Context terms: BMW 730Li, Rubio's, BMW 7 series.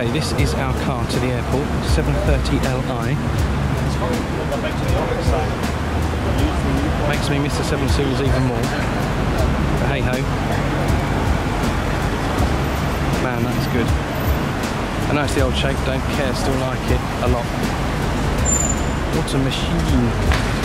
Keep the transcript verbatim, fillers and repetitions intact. Okay, this is our car to the airport, seven thirty L I. Makes me miss the seven series even more. But hey ho. Man, that's good. I know it's the old shape, don't care, still like it a lot. What a machine.